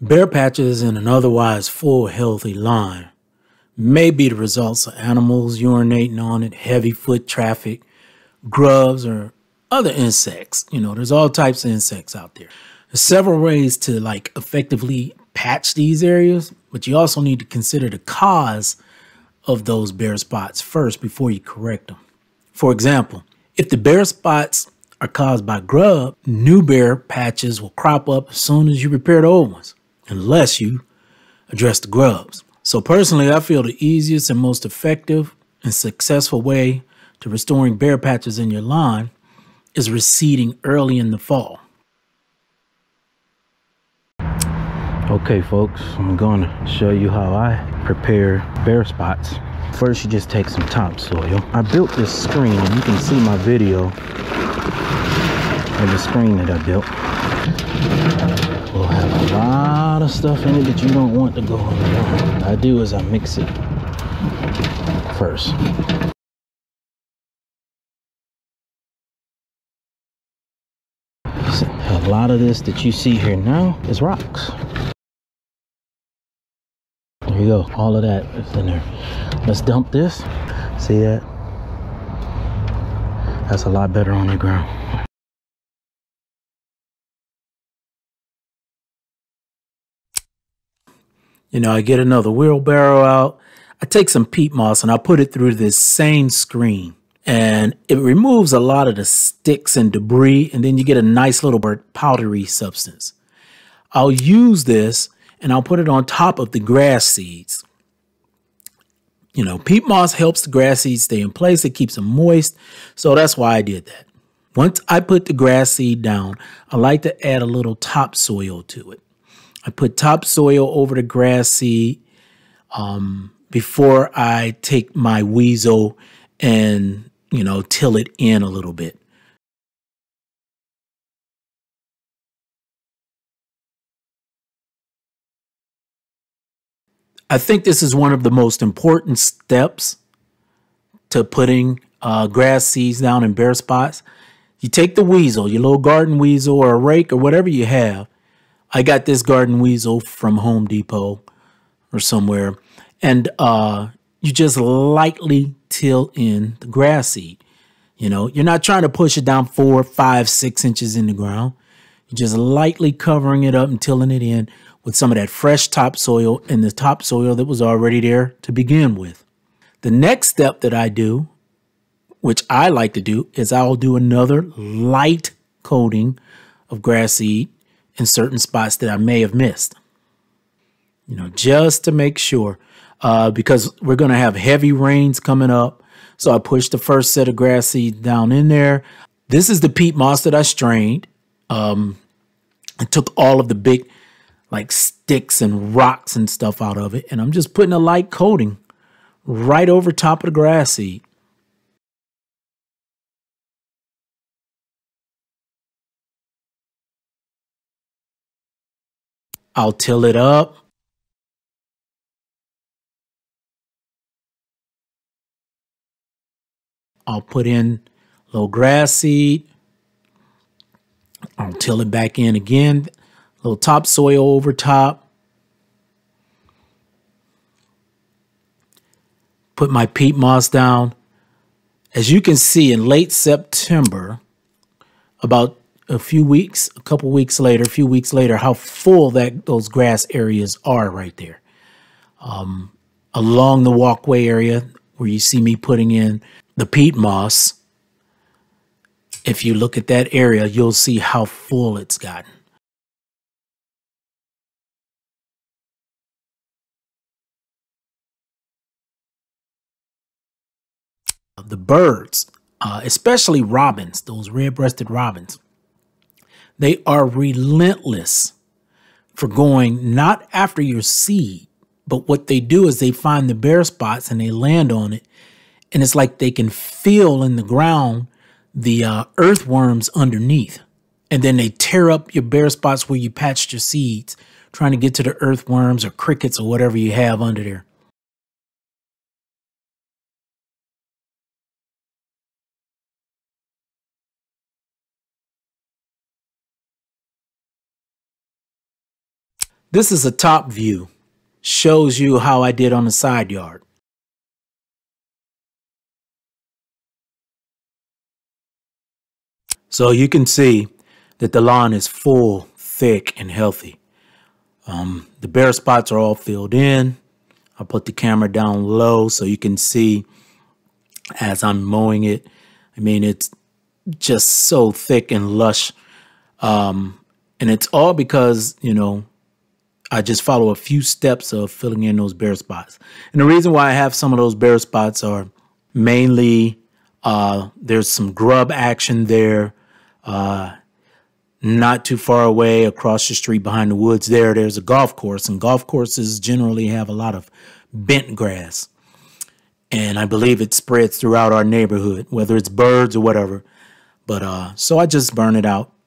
Bare patches in an otherwise full, healthy line may be the results of animals urinating on it, heavy foot traffic, grubs, or other insects. You know, there's all types of insects out there. There's several ways to like effectively patch these areas, but you also need to consider the cause of those bare spots first before you correct them. For example, if the bare spots are caused by grub, new bare patches will crop up as soon as you repair the old ones, unless you address the grubs. So personally, I feel the easiest and most effective and successful way to restoring bare patches in your lawn is reseeding early in the fall. Okay folks, I'm going to show you how I prepare bare spots. First, you just take some topsoil. I built this screen, and you can see my video of the screen that I built. We'll have a lot of stuff in it that you don't want to go on. What I do is I mix it first. So a lot of this that you see here now is rocks. There you go, all of that is in there. Let's dump this. See that? That's a lot better on the ground. You know, I get another wheelbarrow out. I take some peat moss and I put it through this same screen. And it removes a lot of the sticks and debris. And then you get a nice little powdery substance. I'll use this and I'll put it on top of the grass seeds. You know, peat moss helps the grass seeds stay in place. It keeps them moist. So that's why I did that. Once I put the grass seed down, I like to add a little topsoil to it. I put topsoil over the grass seed before I take my weasel and, you know, till it in a little bit. I think this is one of the most important steps to putting grass seeds down in bare spots. You take the weasel, your little garden weasel or a rake or whatever you have. I got this garden weasel from Home Depot or somewhere. And you just lightly till in the grass seed. You know, you're not trying to push it down 4, 5, 6 inches in the ground. You're just lightly covering it up and tilling it in with some of that fresh topsoil and the topsoil that was already there to begin with. The next step that I do, which I like to do, is I'll do another light coating of grass seed in certain spots that I may have missed. You know, just to make sure, because we're going to have heavy rains coming up. So I pushed the first set of grass seed down in there. This is the peat moss that I strained. I took all of the big like sticks and rocks and stuff out of it. And I'm just putting a light coating right over top of the grass seed. I'll till it up. I'll put in a little grass seed. I'll till it back in again. A little topsoil over top. Put my peat moss down. As you can see, in late September, about a few weeks later, how full those grass areas are right there. Along the walkway area where you see me putting in the peat moss, if you look at that area, you'll see how full it's gotten. The birds, especially robins, those red-breasted robins, they are relentless for going not after your seed, but what they do is they find the bare spots and they land on it. And it's like they can feel in the ground the earthworms underneath. And then they tear up your bare spots where you patched your seeds, trying to get to the earthworms or crickets or whatever you have under there. This is a top view. Shows you how I did on the side yard. So you can see that the lawn is full, thick, and healthy. The bare spots are all filled in. I put the camera down low so you can see as I'm mowing it. I mean, it's just so thick and lush. And it's all because, you know, I just follow a few steps of filling in those bare spots. And the reason why I have some of those bare spots are mainly there's some grub action there. Not too far away across the street behind the woods there, there's a golf course, and golf courses generally have a lot of bent grass. And I believe it spreads throughout our neighborhood, whether it's birds or whatever. But so I just burn it out.